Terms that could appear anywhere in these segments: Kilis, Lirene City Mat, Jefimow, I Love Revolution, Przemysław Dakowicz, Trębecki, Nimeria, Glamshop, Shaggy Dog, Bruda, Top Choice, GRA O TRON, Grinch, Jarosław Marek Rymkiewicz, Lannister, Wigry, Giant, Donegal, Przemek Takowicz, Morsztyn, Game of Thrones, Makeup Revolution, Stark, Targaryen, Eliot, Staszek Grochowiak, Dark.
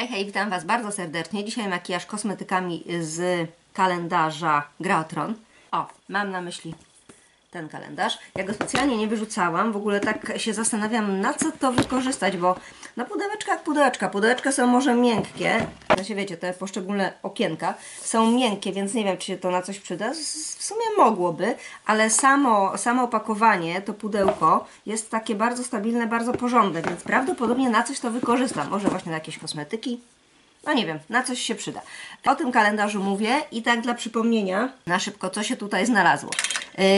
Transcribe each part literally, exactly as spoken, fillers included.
Hej, hej, witam Was bardzo serdecznie. Dzisiaj makijaż kosmetykami z kalendarza Gra o Tron. O, mam na myśli ten kalendarz. Ja go specjalnie nie wyrzucałam. W ogóle tak się zastanawiam, na co to wykorzystać, bo na pudełeczkach pudełeczka. Pudełeczka są może miękkie. Znaczy wiecie, te poszczególne okienka są miękkie, więc nie wiem, czy się to na coś przyda. W sumie mogłoby, ale samo, samo opakowanie, to pudełko jest takie bardzo stabilne, bardzo porządne, więc prawdopodobnie na coś to wykorzystam. Może właśnie na jakieś kosmetyki. No nie wiem, na coś się przyda. O tym kalendarzu mówię i tak dla przypomnienia na szybko, co się tutaj znalazło.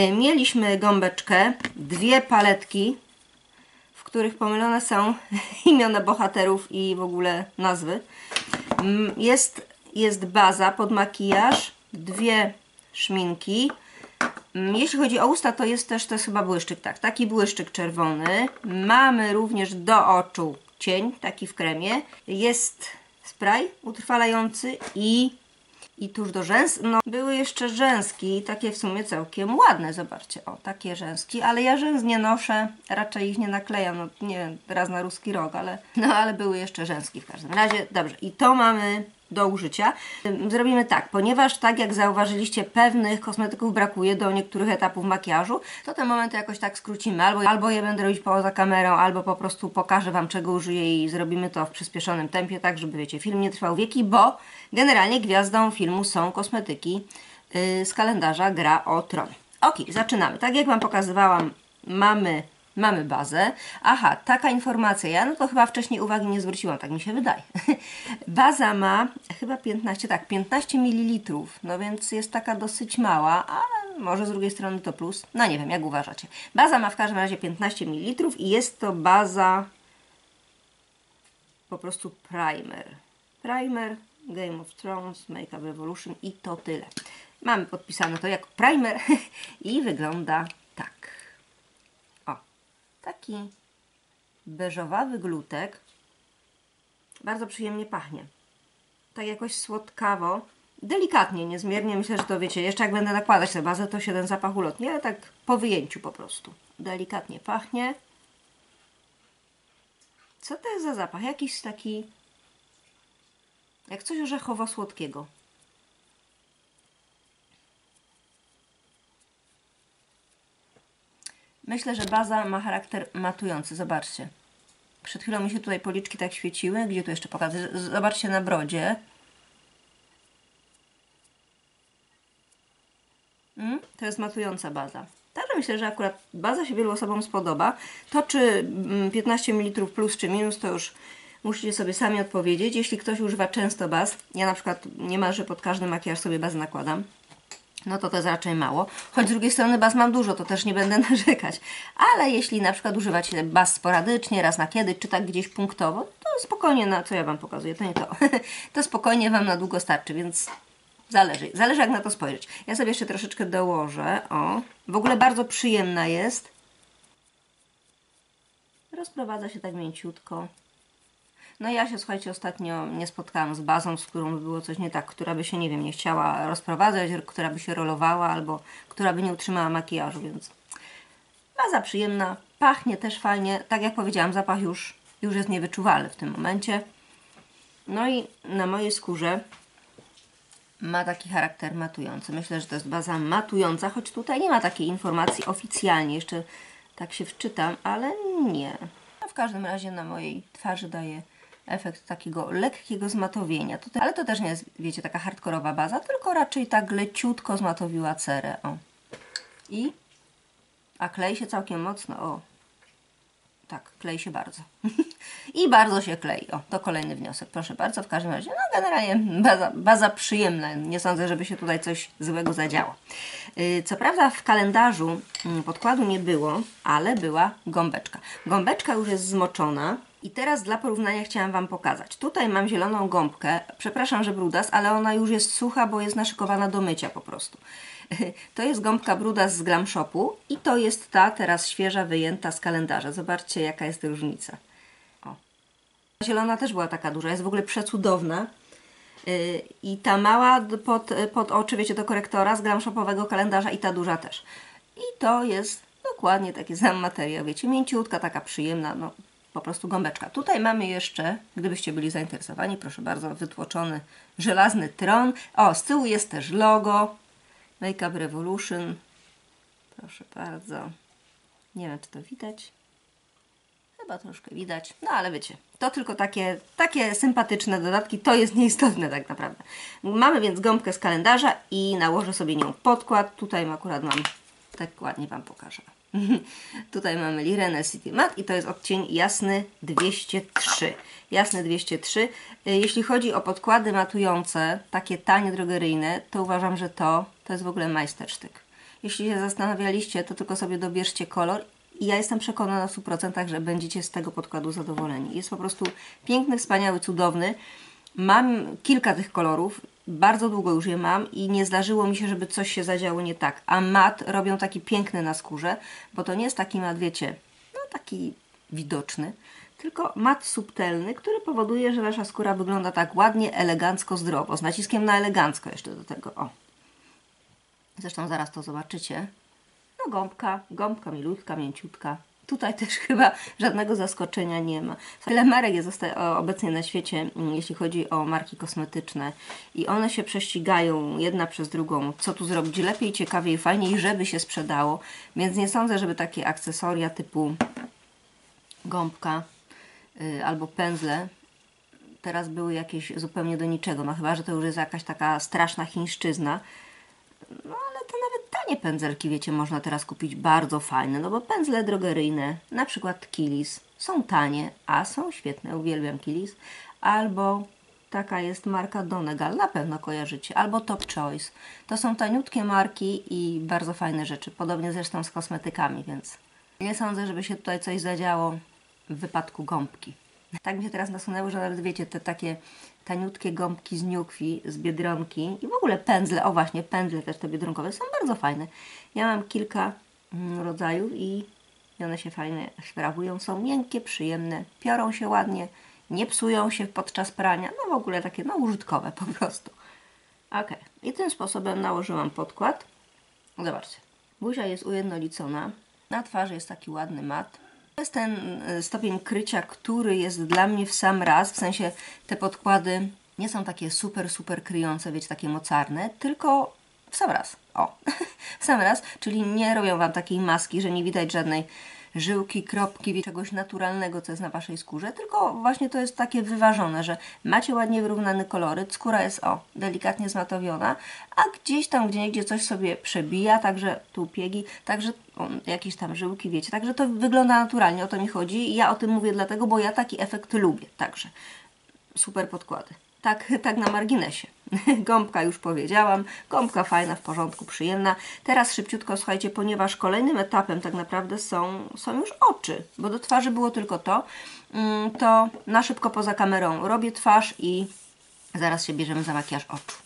Yy, mieliśmy gąbeczkę, dwie paletki, w których pomylone są imiona bohaterów i w ogóle nazwy. Jest, jest baza pod makijaż, dwie szminki. Jeśli chodzi o usta, to jest też, to jest chyba błyszczyk, tak, taki błyszczyk czerwony. Mamy również do oczu cień, taki w kremie. Jest spray utrwalający i, i tuż do rzęs. No, były jeszcze rzęski, takie w sumie całkiem ładne, zobaczcie, o, takie rzęski, ale ja rzęs nie noszę, raczej ich nie naklejam, no nie wiem, raz na ruski rok, ale, no, ale były jeszcze rzęski w każdym razie. Dobrze, i to mamy do użycia. Zrobimy tak, ponieważ tak jak zauważyliście, pewnych kosmetyków brakuje do niektórych etapów makijażu, to te momenty jakoś tak skrócimy, albo, albo je będę robić poza kamerą, albo po prostu pokażę Wam, czego użyję i zrobimy to w przyspieszonym tempie, tak żeby, wiecie, film nie trwał wieki, bo generalnie gwiazdą filmu są kosmetyki yy, z kalendarza Gra o Tron. Ok, zaczynamy. Tak jak Wam pokazywałam, mamy Mamy bazę. Aha, taka informacja. Ja no to chyba wcześniej uwagi nie zwróciłam, tak mi się wydaje. Baza ma chyba piętnaście, tak, piętnaście mililitrów, no więc jest taka dosyć mała, ale może z drugiej strony to plus. No nie wiem, jak uważacie. Baza ma w każdym razie piętnaście mililitrów i jest to baza po prostu primer. Primer, Game of Thrones, Makeup Revolution i to tyle. Mamy podpisane to jako primer i wygląda tak. Taki beżowawy glutek, bardzo przyjemnie pachnie, tak jakoś słodkawo, delikatnie, niezmiernie, myślę, że to wiecie, jeszcze jak będę nakładać tę bazę, to się ten zapach ulotnie, ale tak po wyjęciu po prostu, delikatnie pachnie. Co to jest za zapach? Jakiś taki, jak coś orzechowo-słodkiego. Myślę, że baza ma charakter matujący. Zobaczcie. Przed chwilą mi się tutaj policzki tak świeciły. Gdzie tu jeszcze pokażę? Zobaczcie na brodzie. Mm, to jest matująca baza. Także myślę, że akurat baza się wielu osobom spodoba. To czy piętnaście mililitrów plus czy minus, to już musicie sobie sami odpowiedzieć. Jeśli ktoś używa często baz, ja na przykład niemalże pod każdy makijaż sobie bazę nakładam, no to to jest raczej mało, choć z drugiej strony baz mam dużo, to też nie będę narzekać. Ale jeśli na przykład używacie baz sporadycznie, raz na kiedy, czy tak gdzieś punktowo, to spokojnie, na co ja Wam pokazuję, to nie to, to spokojnie Wam na długo starczy, więc zależy, zależy jak na to spojrzeć. Ja sobie jeszcze troszeczkę dołożę, o, w ogóle bardzo przyjemna jest. Rozprowadza się tak mięciutko. No ja się, słuchajcie, ostatnio nie spotkałam z bazą, z którą by było coś nie tak, która by się, nie wiem, nie chciała rozprowadzać, która by się rolowała albo która by nie utrzymała makijażu, więc baza przyjemna, pachnie też fajnie, tak jak powiedziałam, zapach już, już jest niewyczuwalny w tym momencie. No i na mojej skórze ma taki charakter matujący. Myślę, że to jest baza matująca, choć tutaj nie ma takiej informacji oficjalnie, jeszcze tak się wczytam, ale nie. No w każdym razie na mojej twarzy daje efekt takiego lekkiego zmatowienia. To te, ale to też nie jest, wiecie, taka hardkorowa baza, tylko raczej tak leciutko zmatowiła cerę. O. I? A klei się całkiem mocno. O. Tak, klei się bardzo. I bardzo się klei. O, to kolejny wniosek. Proszę bardzo, w każdym razie, no generalnie baza, baza przyjemna. Nie sądzę, żeby się tutaj coś złego zadziało. Co prawda w kalendarzu podkładu nie było, ale była gąbeczka. Gąbeczka już jest zmoczona. I teraz dla porównania chciałam Wam pokazać. Tutaj mam zieloną gąbkę, przepraszam, że Brudas, ale ona już jest sucha, bo jest naszykowana do mycia po prostu. To jest gąbka Brudas z Glamshopu i to jest ta teraz świeża, wyjęta z kalendarza. Zobaczcie, jaka jest różnica. O. Zielona też była taka duża, jest w ogóle przecudowna. I ta mała pod, pod oczy, wiecie, do korektora z Glamshopowego kalendarza i ta duża też. I to jest dokładnie taki sam materiał, wiecie, mięciutka, taka przyjemna, no. po prostu gąbeczka. Tutaj mamy jeszcze, gdybyście byli zainteresowani, proszę bardzo, wytłoczony żelazny tron. O, z tyłu jest też logo Makeup Revolution. Proszę bardzo. Nie wiem, czy to widać. Chyba troszkę widać, no ale wiecie, to tylko takie, takie sympatyczne dodatki, to jest nieistotne tak naprawdę. Mamy więc gąbkę z kalendarza i nałożę sobie nią podkład. Tutaj akurat mam, tak ładnie Wam pokażę. Tutaj mamy Lirene City Mat i to jest odcień jasny dwieście trzy. Jasny dwieście trzy. Jeśli chodzi o podkłady matujące, takie tanie, drogeryjne, to uważam, że to, to jest w ogóle majstersztyk. Jeśli się zastanawialiście, to tylko sobie dobierzcie kolor. I ja jestem przekonana na sto procent, że będziecie z tego podkładu zadowoleni. Jest po prostu piękny, wspaniały, cudowny. Mam kilka tych kolorów, bardzo długo już je mam i nie zdarzyło mi się, żeby coś się zadziało nie tak. A mat robią taki piękny na skórze, bo to nie jest taki mat, wiecie, no taki widoczny, tylko mat subtelny, który powoduje, że wasza skóra wygląda tak ładnie, elegancko, zdrowo. Z naciskiem na elegancko jeszcze do tego. O. Zresztą zaraz to zobaczycie. No gąbka, gąbka milutka, mięciutka. Tutaj też chyba żadnego zaskoczenia nie ma. Tyle marek jest obecnie na świecie, jeśli chodzi o marki kosmetyczne. I one się prześcigają jedna przez drugą. Co tu zrobić lepiej, ciekawiej, fajniej, żeby się sprzedało. Więc nie sądzę, żeby takie akcesoria typu gąbka yy, albo pędzle teraz były jakieś zupełnie do niczego. No chyba, że to już jest jakaś taka straszna chińszczyzna. No ale to nawet tanie pędzelki, wiecie, można teraz kupić bardzo fajne, no bo pędzle drogeryjne, na przykład Kilis, są tanie, a są świetne, uwielbiam Kilis, albo taka jest marka Donegal, na pewno kojarzycie, albo Top Choice. To są taniutkie marki i bardzo fajne rzeczy, podobnie zresztą z kosmetykami, więc nie sądzę, żeby się tutaj coś zadziało w wypadku gąbki. Tak mi się teraz nasunęło, że nawet wiecie, te takie taniutkie gąbki z Niukwi, z Biedronki i w ogóle pędzle, o właśnie, pędzle też te biedronkowe są bardzo fajne. Ja mam kilka rodzajów i one się fajnie sprawują, są miękkie, przyjemne, piorą się ładnie, nie psują się podczas prania, no w ogóle takie, no użytkowe po prostu. Ok, i tym sposobem nałożyłam podkład. Zobaczcie, buzia jest ujednolicona, na twarzy jest taki ładny mat. To jest ten stopień krycia, który jest dla mnie w sam raz, w sensie te podkłady nie są takie super, super kryjące, wiecie, takie mocarne, tylko w sam raz, o, w sam raz, czyli nie robią Wam takiej maski, że nie widać żadnej żyłki, kropki, czegoś naturalnego, co jest na Waszej skórze, tylko właśnie to jest takie wyważone, że macie ładnie wyrównane kolory, skóra jest, o, delikatnie zmatowiona, a gdzieś tam, gdzie niegdzie coś sobie przebija, także tu piegi, także o, jakieś tam żyłki, wiecie, także to wygląda naturalnie, o to mi chodzi i ja o tym mówię dlatego, bo ja taki efekt lubię, także super podkłady. Tak, tak na marginesie. Gąbka już powiedziałam. Gąbka fajna, w porządku, przyjemna. Teraz szybciutko, słuchajcie, ponieważ kolejnym etapem tak naprawdę są, są już oczy, bo do twarzy było tylko to, to na szybko poza kamerą robię twarz i zaraz się bierzemy za makijaż oczu.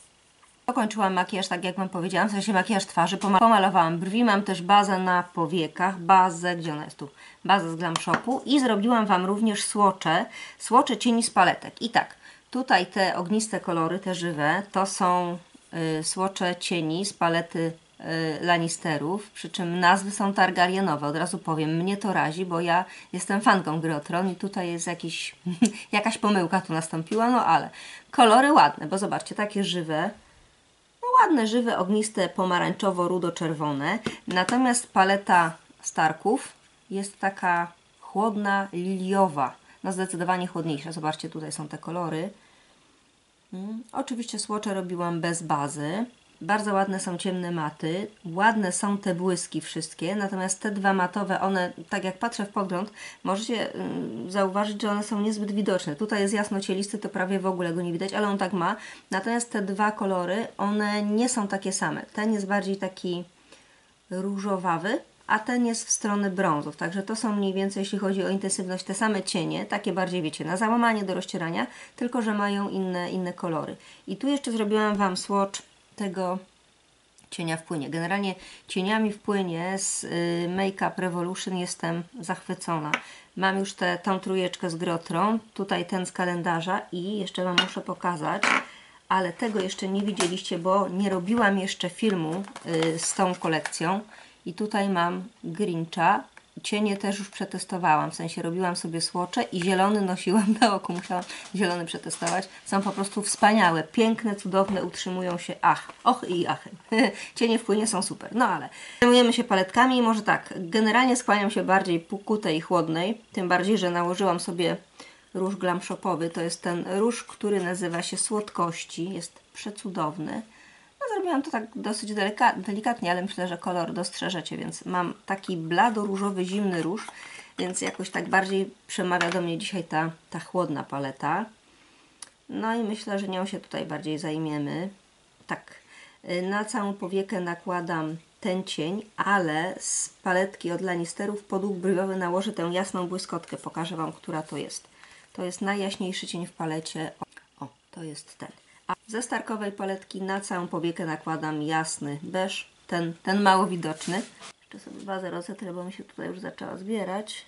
Dokończyłam makijaż, tak jak Wam powiedziałam, w sensie makijaż twarzy. Pomalowałam brwi, mam też bazę na powiekach, bazę, gdzie ona jest tu? Bazę z Glamshopu i zrobiłam Wam również słocze, słocze cieni z paletek. I tak, tutaj te ogniste kolory, te żywe, to są y, słocze cieni z palety y, Lannisterów, przy czym nazwy są Targaryenowe, od razu powiem, mnie to razi, bo ja jestem fanką gry o tron i tutaj jest jakiś, jakaś pomyłka tu nastąpiła, no ale kolory ładne, bo zobaczcie, takie żywe, no ładne, żywe, ogniste, pomarańczowo-rudo-czerwone, natomiast paleta Starków jest taka chłodna, liliowa. No zdecydowanie chłodniejsza. Zobaczcie, tutaj są te kolory. Hmm. Oczywiście słocze robiłam bez bazy. Bardzo ładne są ciemne maty. Ładne są te błyski wszystkie. Natomiast te dwa matowe, one, tak jak patrzę w podgląd, możecie mm, zauważyć, że one są niezbyt widoczne. Tutaj jest jasnocielisty, to prawie w ogóle go nie widać, ale on tak ma. Natomiast te dwa kolory, one nie są takie same. Ten jest bardziej taki różowawy, a ten jest w stronę brązów, także to są mniej więcej, jeśli chodzi o intensywność, te same cienie, takie bardziej, wiecie, na załamanie, do rozcierania, tylko że mają inne, inne kolory. I tu jeszcze zrobiłam Wam swatch tego cienia w płynie. Generalnie cieniami w płynie z y, Makeup Revolution jestem zachwycona. Mam już tę tą trójeczkę z gry o tron, tutaj ten z kalendarza i jeszcze Wam muszę pokazać, ale tego jeszcze nie widzieliście, bo nie robiłam jeszcze filmu y, z tą kolekcją. I tutaj mam Grincha cienie też już przetestowałam, w sensie robiłam sobie słocze i zielony nosiłam na oku, musiałam zielony przetestować. Są po prostu wspaniałe, piękne, cudowne, utrzymują się ach, och i achy. Cienie w płynie są super, no ale zajmujemy się paletkami i może tak, generalnie skłaniam się bardziej ku tej chłodnej, tym bardziej, że nałożyłam sobie róż glamshopowy, to jest ten róż, który nazywa się Słodkości, jest przecudowny. No, zrobiłam to tak dosyć delikatnie, ale myślę, że kolor dostrzeżecie, więc mam taki blado-różowy, zimny róż, więc jakoś tak bardziej przemawia do mnie dzisiaj ta, ta chłodna paleta. No i myślę, że nią się tutaj bardziej zajmiemy. Tak, na całą powiekę nakładam ten cień, ale z paletki od Lannisterów pod łuk brwiowy nałożę tę jasną błyskotkę. Pokażę Wam, która to jest. To jest najjaśniejszy cień w palecie. O, to jest ten. A ze Starkowej paletki na całą powiekę nakładam jasny beż, ten, ten mało widoczny. Jeszcze sobie bazę rozetrę, bo mi się tutaj już zaczęła zbierać.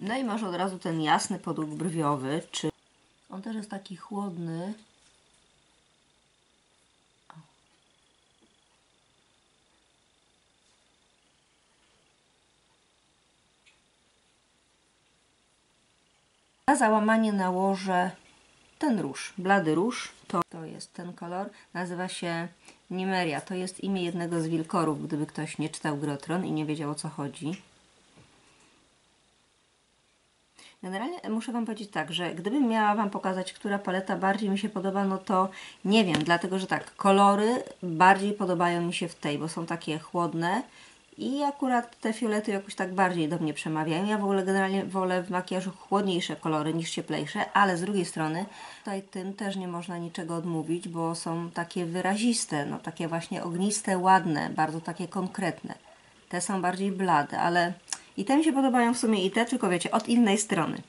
No i może od razu ten jasny podłóg brwiowy, czy on też jest taki chłodny. Na załamanie nałożę ten róż, blady róż, to, to jest ten kolor, nazywa się Nimeria, to jest imię jednego z wilkorów, gdyby ktoś nie czytał Gry o Tron i nie wiedział, o co chodzi. Generalnie muszę Wam powiedzieć tak, że gdybym miała Wam pokazać, która paleta bardziej mi się podoba, no to nie wiem, dlatego że tak, kolory bardziej podobają mi się w tej, bo są takie chłodne. I akurat te fiolety jakoś tak bardziej do mnie przemawiają. Ja w ogóle generalnie wolę w makijażu chłodniejsze kolory niż cieplejsze, ale z drugiej strony tutaj tym też nie można niczego odmówić, bo są takie wyraziste, no takie właśnie ogniste, ładne, bardzo takie konkretne. Te są bardziej blade, ale i te mi się podobają w sumie i te, tylko wiecie, od innej strony.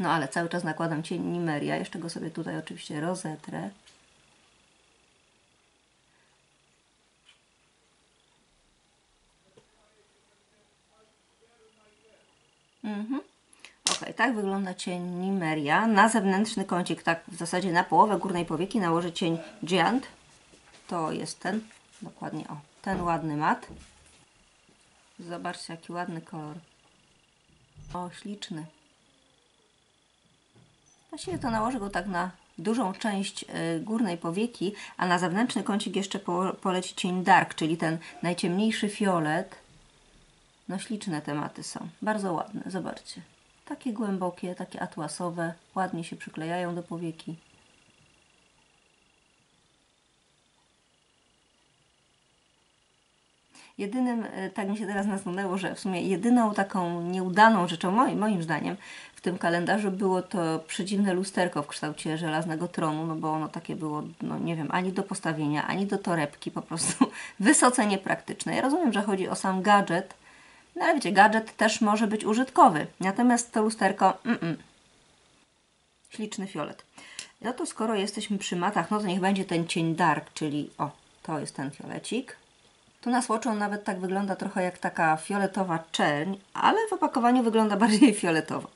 No ale cały czas nakładam cień Nimeria, jeszcze go sobie tutaj oczywiście rozetrę. Mhm. Ok, tak wygląda cień Nimeria. Na zewnętrzny kącik, tak w zasadzie na połowę górnej powieki nałożę cień Giant. To jest ten, dokładnie o, ten ładny mat. Zobaczcie, jaki ładny kolor. O, śliczny. Właściwie to nałożę go tak na dużą część górnej powieki, a na zewnętrzny kącik jeszcze poleci cień Dark, czyli ten najciemniejszy fiolet. No śliczne tematy są, bardzo ładne, zobaczcie. Takie głębokie, takie atłasowe, ładnie się przyklejają do powieki. Jedynym, tak mi się teraz nasunęło, że w sumie jedyną taką nieudaną rzeczą, moim, moim zdaniem, w tym kalendarzu było to przedziwne lusterko w kształcie żelaznego tronu, no bo ono takie było, no nie wiem, ani do postawienia, ani do torebki, po prostu wysoce niepraktyczne. Ja rozumiem, że chodzi o sam gadżet, no ale wiecie, gadżet też może być użytkowy, natomiast to lusterko, mm -mm. Śliczny fiolet. No to skoro jesteśmy przy matach, no to niech będzie ten cień Dark, czyli o, to jest ten fiolecik. Tu na swatchu on nawet tak wygląda trochę jak taka fioletowa czerń, ale w opakowaniu wygląda bardziej fioletowo.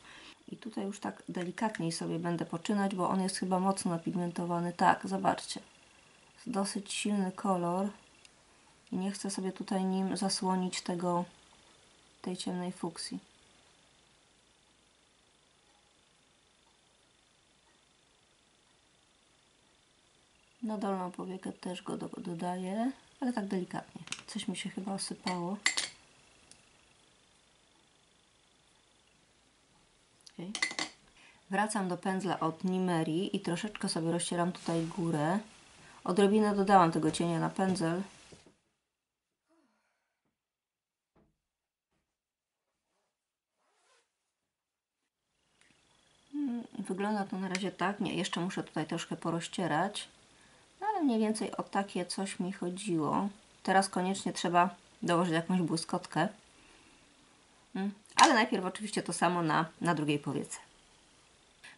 I tutaj już tak delikatniej sobie będę poczynać, bo on jest chyba mocno pigmentowany. Tak, zobaczcie, jest dosyć silny kolor i nie chcę sobie tutaj nim zasłonić tego... tej ciemnej fuksji. Na dolną powiekę też go do, dodaję, ale tak delikatnie. Coś mi się chyba osypało. Okay. Wracam do pędzla od Nimerii i troszeczkę sobie rozcieram tutaj górę. Odrobinę dodałam tego cienia na pędzel. Wygląda to na razie tak, nie, jeszcze muszę tutaj troszkę porozcierać, ale mniej więcej o takie coś mi chodziło. Teraz koniecznie trzeba dołożyć jakąś błyskotkę, ale najpierw oczywiście to samo na, na drugiej powiece.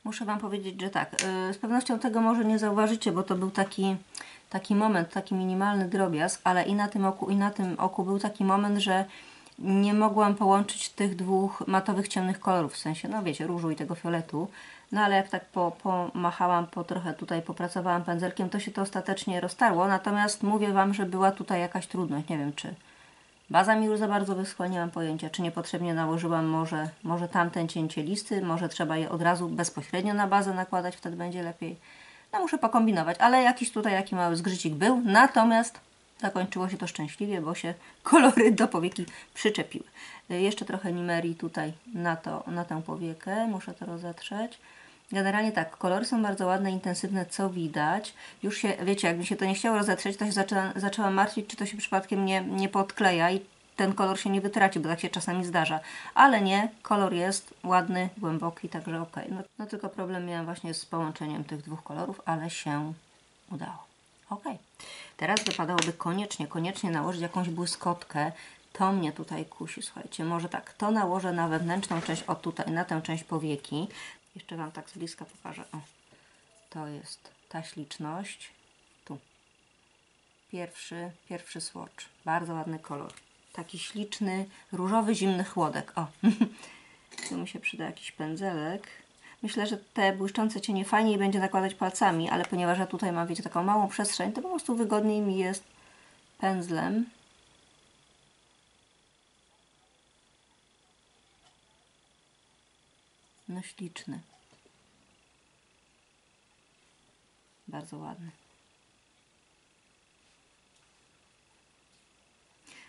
Muszę Wam powiedzieć, że tak, z pewnością tego może nie zauważycie, bo to był taki, taki moment, taki minimalny drobiazg, ale i na tym oku, i na tym oku był taki moment, że nie mogłam połączyć tych dwóch matowych, ciemnych kolorów, w sensie, no wiecie, różu i tego fioletu. No ale jak tak po, pomachałam, po trochę tutaj popracowałam pędzelkiem, to się to ostatecznie roztarło. Natomiast mówię Wam, że była tutaj jakaś trudność. Nie wiem, czy baza mi już za bardzo wyschła, nie mam pojęcia, czy niepotrzebnie nałożyłam może, może tamten cięcie listy, może trzeba je od razu bezpośrednio na bazę nakładać, wtedy będzie lepiej. No muszę pokombinować, ale jakiś tutaj jaki mały zgrzycik był, natomiast zakończyło się to szczęśliwie, bo się kolory do powieki przyczepiły. Jeszcze trochę Nimerii tutaj na, to, na tę powiekę, muszę to rozetrzeć. Generalnie tak, kolory są bardzo ładne, intensywne, co widać. Już się, wiecie, jak mi się to nie chciało rozetrzeć, to się zaczęłam, zaczęłam martwić, czy to się przypadkiem nie, nie podkleja i ten kolor się nie wytraci, bo tak się czasami zdarza. Ale nie, kolor jest ładny, głęboki, także ok. No, no tylko problem miałam właśnie z połączeniem tych dwóch kolorów, ale się udało. Ok. Teraz wypadałoby koniecznie, koniecznie nałożyć jakąś błyskotkę. To mnie tutaj kusi, słuchajcie. Może tak, to nałożę na wewnętrzną część, o tutaj, na tę część powieki. Jeszcze Wam tak z bliska pokażę. O, to jest ta śliczność. Tu. Pierwszy, pierwszy swatch. Bardzo ładny kolor. Taki śliczny, różowy, zimny chłodek. O, tu mi się przyda jakiś pędzelek. Myślę, że te błyszczące cienie fajniej będzie nakładać palcami, ale ponieważ ja tutaj mam, wiecie, taką małą przestrzeń, to po prostu wygodniej mi jest pędzlem. No śliczny. Bardzo ładny.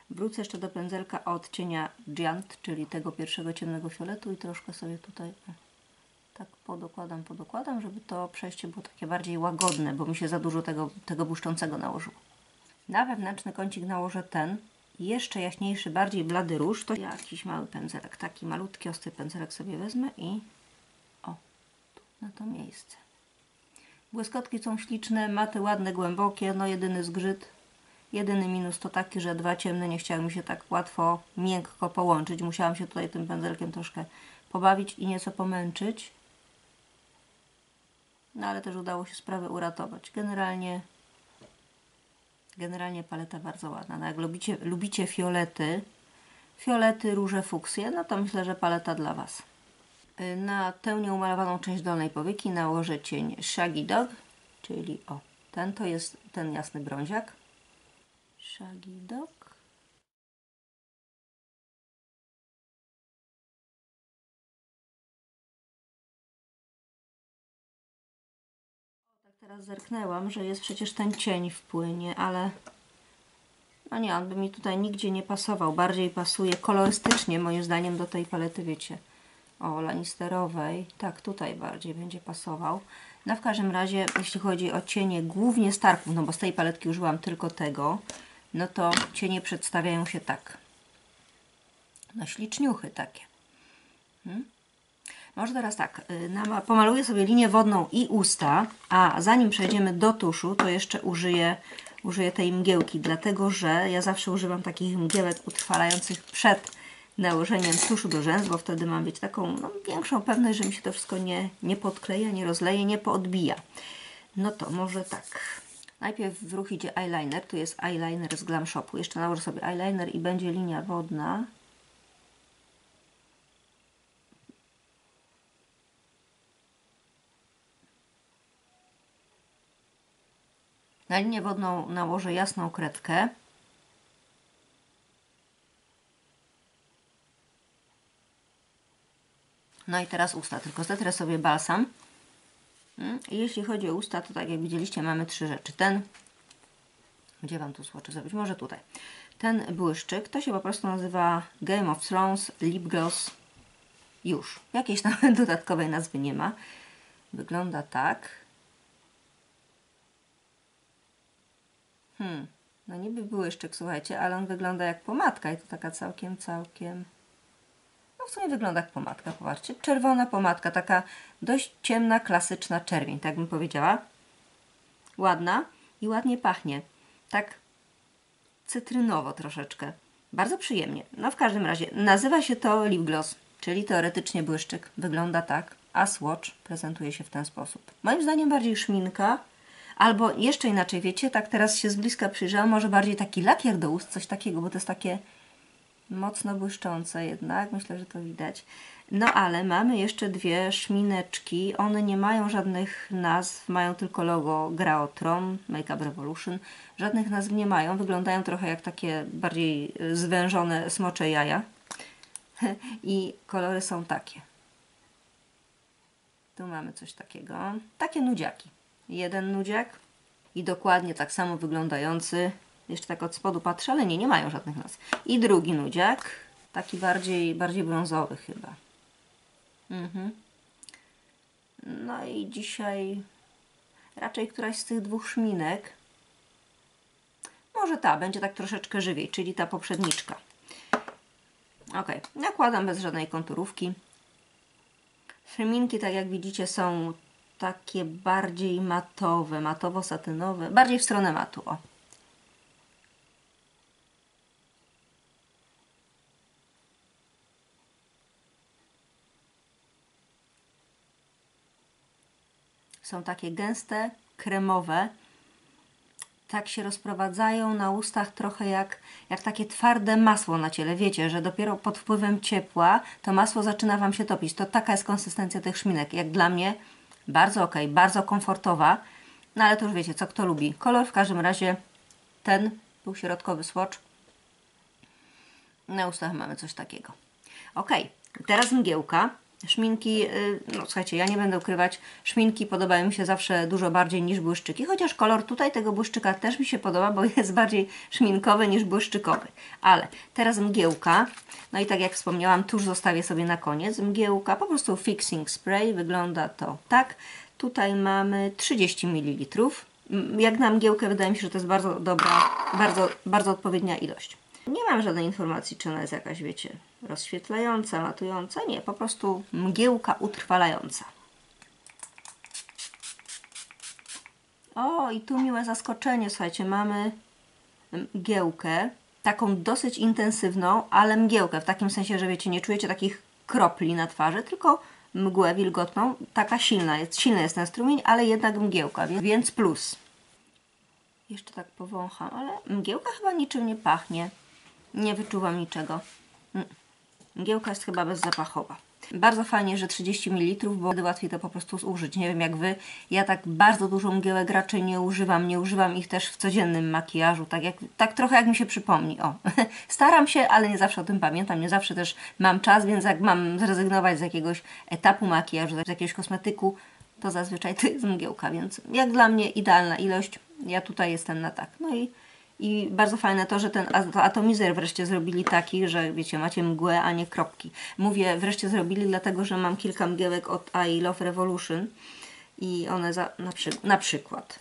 Wrócę jeszcze do pędzelka od cienia Giant, czyli tego pierwszego ciemnego fioletu i troszkę sobie tutaj tak podokładam, podokładam, żeby to przejście było takie bardziej łagodne, bo mi się za dużo tego, tego błyszczącego nałożyło. Na wewnętrzny kącik nałożę ten jeszcze jaśniejszy, bardziej blady róż. To jakiś mały pędzelek, taki malutki, ostry pędzelek sobie wezmę i o, tu na to miejsce. Błyskotki są śliczne, maty ładne, głębokie, no jedyny zgrzyt, jedyny minus to taki, że dwa ciemne nie chciały mi się tak łatwo, miękko połączyć. Musiałam się tutaj tym pędzelkiem troszkę pobawić i nieco pomęczyć. No ale też udało się sprawę uratować. Generalnie Generalnie paleta bardzo ładna. No jak lubicie, lubicie fiolety, fiolety, róże, fuksje, no to myślę, że paleta dla Was. Na tę nieumalowaną część dolnej powieki nałożę cień Shaggy Dog, czyli o, ten to jest ten jasny brąziak. Shaggy Dog. Teraz zerknęłam, że jest przecież ten cień w płynie, ale no nie, on by mi tutaj nigdzie nie pasował. Bardziej pasuje kolorystycznie, moim zdaniem, do tej palety, wiecie, o, Lannisterowej. Tak, tutaj bardziej będzie pasował. No w każdym razie, jeśli chodzi o cienie głównie Starków, no bo z tej paletki użyłam tylko tego, no to cienie przedstawiają się tak. No śliczniuchy takie. Hmm? Może teraz tak, pomaluję sobie linię wodną i usta, a zanim przejdziemy do tuszu, to jeszcze użyję, użyję tej mgiełki, dlatego że ja zawsze używam takich mgiełek utrwalających przed nałożeniem tuszu do rzęs, bo wtedy mam, wiecie, taką no, większą pewność, że mi się to wszystko nie, nie podkleja, nie rozleje, nie poodbija. No to może tak. Najpierw w ruch idzie eyeliner, tu jest eyeliner z Glamshopu. Jeszcze nałożę sobie eyeliner i będzie linia wodna. Na linię wodną nałożę jasną kredkę. No i teraz usta, tylko zetrę sobie balsam. I jeśli chodzi o usta, to tak jak widzieliście, mamy trzy rzeczy. Ten, gdzie Wam tu słoczy zrobić? Może tutaj. Ten błyszczyk, to się po prostu nazywa Game of Thrones Lip Gloss. Już. Jakiejś tam dodatkowej nazwy nie ma. Wygląda tak. Hmm, no niby błyszczyk, słuchajcie, ale on wygląda jak pomadka i to taka całkiem, całkiem... No w sumie wygląda jak pomadka, popatrzcie. Czerwona pomadka, taka dość ciemna, klasyczna czerwień, tak bym powiedziała. Ładna i ładnie pachnie. Tak cytrynowo troszeczkę. Bardzo przyjemnie. No w każdym razie, nazywa się to lip gloss, czyli teoretycznie błyszczyk. Wygląda tak, a swatch prezentuje się w ten sposób. Moim zdaniem bardziej szminka. Albo jeszcze inaczej, wiecie, tak teraz się z bliska przyjrzałam, może bardziej taki lakier do ust, coś takiego, bo to jest takie mocno błyszczące jednak, myślę, że to widać. No ale mamy jeszcze dwie szmineczki, one nie mają żadnych nazw, mają tylko logo Gra o Tron, Makeup Revolution, żadnych nazw nie mają, wyglądają trochę jak takie bardziej zwężone smocze jaja i kolory są takie. Tu mamy coś takiego, takie nudziaki, jeden nudziak i dokładnie tak samo wyglądający, jeszcze tak od spodu patrzę, ale nie, nie mają żadnych nazw. I drugi nudziak, taki bardziej, bardziej brązowy chyba. Mhm. No i dzisiaj raczej któraś z tych dwóch szminek, może ta będzie tak troszeczkę żywiej, czyli ta poprzedniczka. Ok, nakładam bez żadnej konturówki. Szminki, tak jak widzicie, są takie bardziej matowe, matowo-satynowe, bardziej w stronę matu, o. Są takie gęste, kremowe, tak się rozprowadzają na ustach trochę jak, jak takie twarde masło na ciele. Wiecie, że dopiero pod wpływem ciepła to masło zaczyna Wam się topić. To taka jest konsystencja tych szminek. Jak dla mnie bardzo ok, bardzo komfortowa. No ale to już wiecie, co kto lubi. Kolor w każdym razie ten, był środkowy swatch. Na ustach mamy coś takiego. Ok, teraz mgiełka. Szminki, no słuchajcie, ja nie będę ukrywać, szminki podobają mi się zawsze dużo bardziej niż błyszczyki, chociaż kolor tutaj tego błyszczyka też mi się podoba, bo jest bardziej szminkowy niż błyszczykowy. Ale teraz mgiełka, no i tak jak wspomniałam, tuż zostawię sobie na koniec. Mgiełka, po prostu fixing spray, wygląda to tak. Tutaj mamy trzydzieści mililitrów. Jak na mgiełkę wydaje mi się, że to jest bardzo dobra, bardzo, bardzo odpowiednia ilość. Nie mam żadnej informacji, czy ona jest jakaś, wiecie, rozświetlająca, matująca. Nie, po prostu mgiełka utrwalająca. O, i tu miłe zaskoczenie, słuchajcie, mamy mgiełkę, taką dosyć intensywną, ale mgiełkę, w takim sensie, że wiecie, nie czujecie takich kropli na twarzy, tylko mgłę wilgotną, taka silna jest, silny jest ten strumień, ale jednak mgiełka, więc plus. Jeszcze tak powącham, ale mgiełka chyba niczym nie pachnie. Nie wyczuwam niczego. Mgiełka jest chyba bezzapachowa. Bardzo fajnie, że trzydzieści mililitrów, bo wtedy łatwiej to po prostu zużyć. Nie wiem jak Wy, ja tak bardzo dużo mgiełek raczej nie używam. Nie używam ich też w codziennym makijażu, tak, jak, tak trochę jak mi się przypomni. O, staram się, ale nie zawsze o tym pamiętam, nie zawsze też mam czas, więc jak mam zrezygnować z jakiegoś etapu makijażu, z jakiegoś kosmetyku, to zazwyczaj to jest mgiełka, więc jak dla mnie idealna ilość. Ja tutaj jestem na tak. No i, i bardzo fajne to, że ten atomizer wreszcie zrobili taki, że wiecie, macie mgłę, a nie kropki. Mówię wreszcie zrobili, dlatego że mam kilka mgiełek od I Love Revolution i one za, na, przy, na przykład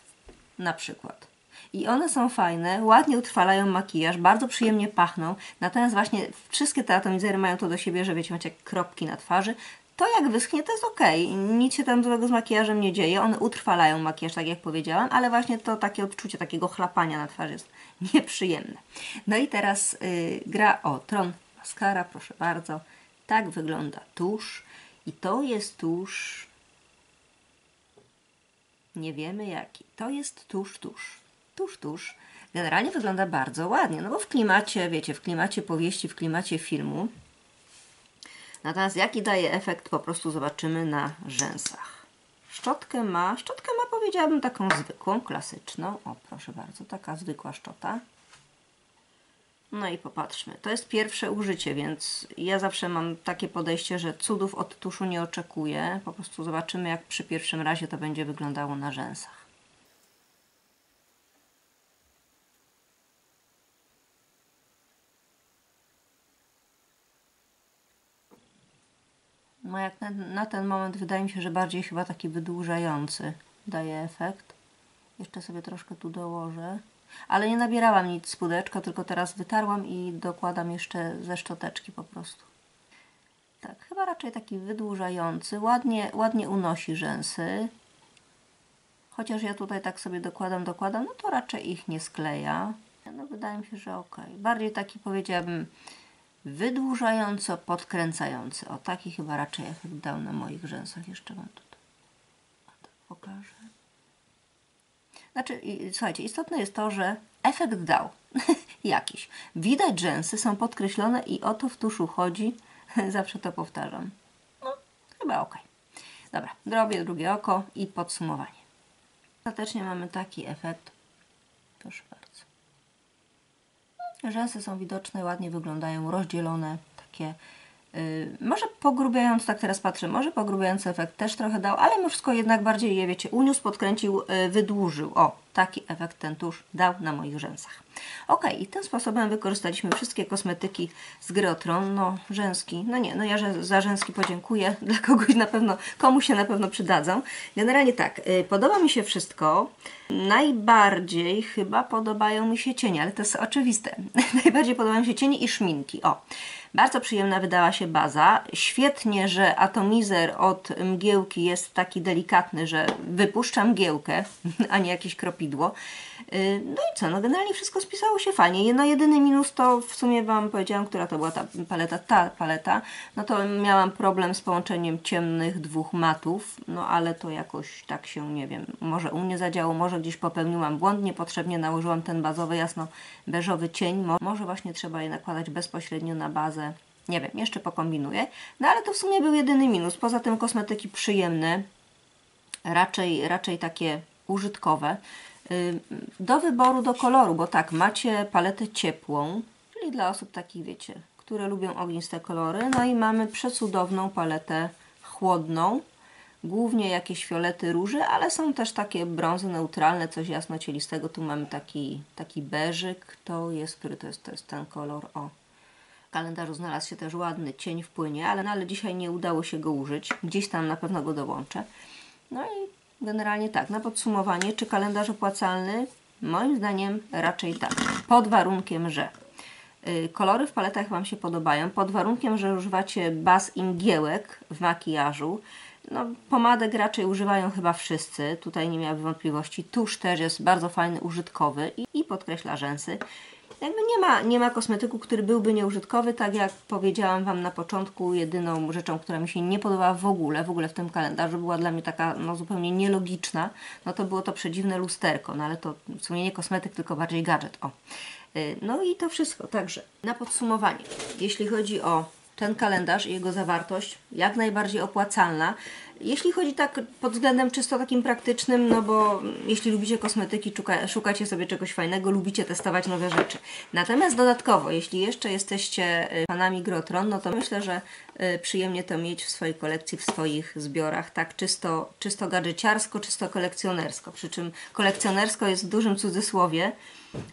na przykład i one są fajne, ładnie utrwalają makijaż, bardzo przyjemnie pachną, natomiast właśnie wszystkie te atomizery mają to do siebie, że wiecie, macie kropki na twarzy. To jak wyschnie, to jest ok, nic się tam złego z makijażem nie dzieje, one utrwalają makijaż, tak jak powiedziałam, ale właśnie to takie odczucie takiego chlapania na twarzy jest nieprzyjemne. No i teraz yy, Gra o Tron, maskara, proszę bardzo, tak wygląda tusz i to jest tusz, nie wiemy jaki, to jest tusz, tusz, tusz, tusz, generalnie wygląda bardzo ładnie, no bo w klimacie, wiecie, w klimacie powieści, w klimacie filmu. Natomiast jaki daje efekt, po prostu zobaczymy na rzęsach. Szczotkę ma, szczotkę ma powiedziałabym taką zwykłą, klasyczną. O, proszę bardzo, taka zwykła szczota. No i popatrzmy, to jest pierwsze użycie, więc ja zawsze mam takie podejście, że cudów od tuszu nie oczekuję. Po prostu zobaczymy, jak przy pierwszym razie to będzie wyglądało na rzęsach. No jak na, na ten moment wydaje mi się, że bardziej chyba taki wydłużający daje efekt. Jeszcze sobie troszkę tu dołożę. Ale nie nabierałam nic z pudeczka, tylko teraz wytarłam i dokładam jeszcze ze szczoteczki po prostu. Tak, chyba raczej taki wydłużający. Ładnie, ładnie unosi rzęsy. Chociaż ja tutaj tak sobie dokładam, dokładam, no to raczej ich nie skleja. No wydaje mi się, że ok. Bardziej taki powiedziałabym... wydłużająco podkręcający. O, taki chyba raczej efekt dał na moich rzęsach. Jeszcze mam tutaj. O, tak pokażę. Znaczy, słuchajcie, istotne jest to, że efekt dał jakiś. Widać, rzęsy są podkreślone i o to w tuszu chodzi. Zawsze to powtarzam. No, chyba okej. Dobra, robię drugie oko i podsumowanie. Ostatecznie mamy taki efekt. Proszę bardzo. Rzęsy są widoczne, ładnie wyglądają, rozdzielone, takie... Yy, może pogrubiając, tak teraz patrzę, może pogrubiający efekt też trochę dał, ale mimo wszystko jednak bardziej je, wiecie, uniósł, podkręcił, yy, wydłużył. O, taki efekt ten tusz dał na moich rzęsach. Ok, i tym sposobem wykorzystaliśmy wszystkie kosmetyki z gry o Tron. No, rzęski, no nie, no ja za rzęski podziękuję, dla kogoś na pewno, komuś się na pewno przydadzą. Generalnie tak, yy, podoba mi się wszystko. Najbardziej chyba podobają mi się cienie, ale to jest oczywiste. Najbardziej podobają mi się cienie i szminki, o. Bardzo przyjemna wydała się baza. Świetnie, że atomizer od mgiełki jest taki delikatny, że wypuszcza mgiełkę, a nie jakieś kropidło. No i co, no generalnie wszystko spisało się fajnie. No jedyny minus to, w sumie Wam powiedziałam, która to była ta paleta, ta paleta. No to miałam problem z połączeniem ciemnych dwóch matów, no ale to jakoś tak się, nie wiem, może u mnie zadziało, może gdzieś popełniłam błąd, niepotrzebnie nałożyłam ten bazowy, jasno-beżowy cień. Może właśnie trzeba je nakładać bezpośrednio na bazę. Nie wiem, jeszcze pokombinuję. No ale to w sumie był jedyny minus. Poza tym kosmetyki przyjemne, raczej, raczej takie użytkowe. Do wyboru, do koloru, bo tak, macie paletę ciepłą, czyli dla osób takich, wiecie, które lubią ogniste kolory. No i mamy przecudowną paletę chłodną. Głównie jakieś fiolety, róży, ale są też takie brązy neutralne, coś jasnocielistego. Tu mamy taki, taki beżyk. To jest, który to jest, to jest ten kolor, o. W kalendarzu znalazł się też ładny cień w płynie, ale, no, ale dzisiaj nie udało się go użyć. Gdzieś tam na pewno go dołączę. No i generalnie tak, na podsumowanie, czy kalendarz opłacalny? Moim zdaniem raczej tak. Pod warunkiem, że yy, kolory w paletach Wam się podobają, pod warunkiem, że używacie baz i mgiełek w makijażu. No, pomadek raczej używają chyba wszyscy, tutaj nie miałabym wątpliwości. Tusz też jest bardzo fajny, użytkowy i, i podkreśla rzęsy. Jakby nie ma, nie ma kosmetyku, który byłby nieużytkowy, tak jak powiedziałam Wam na początku, jedyną rzeczą, która mi się nie podobała w ogóle, w ogóle w tym kalendarzu, była dla mnie taka, no, zupełnie nielogiczna, no to było to przedziwne lusterko, no ale to w sumie nie kosmetyk, tylko bardziej gadżet, o. No i to wszystko, także na podsumowanie, jeśli chodzi o ten kalendarz i jego zawartość, jak najbardziej opłacalna. Jeśli chodzi tak pod względem czysto takim praktycznym, no bo jeśli lubicie kosmetyki, szuka, szukacie sobie czegoś fajnego, lubicie testować nowe rzeczy. Natomiast dodatkowo, jeśli jeszcze jesteście fanami gry o Tron, no to myślę, że y, przyjemnie to mieć w swojej kolekcji, w swoich zbiorach, tak czysto, czysto gadżeciarsko, czysto kolekcjonersko. Przy czym kolekcjonersko jest w dużym cudzysłowie,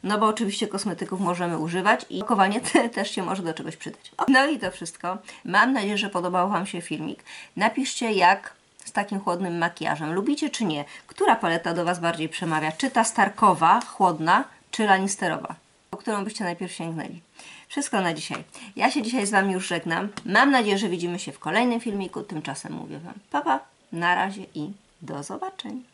no bo oczywiście kosmetyków możemy używać i pakowanie te, też się może do czegoś przydać. O, no i to wszystko. Mam nadzieję, że podobał Wam się filmik. Napiszcie, jak z takim chłodnym makijażem lubicie czy nie. Która paleta do Was bardziej przemawia? Czy ta Starkowa, chłodna, czy Lannisterowa? Po którą byście najpierw sięgnęli? Wszystko na dzisiaj. Ja się dzisiaj z Wami już żegnam. Mam nadzieję, że widzimy się w kolejnym filmiku. Tymczasem mówię Wam pa, pa, na razie i do zobaczenia.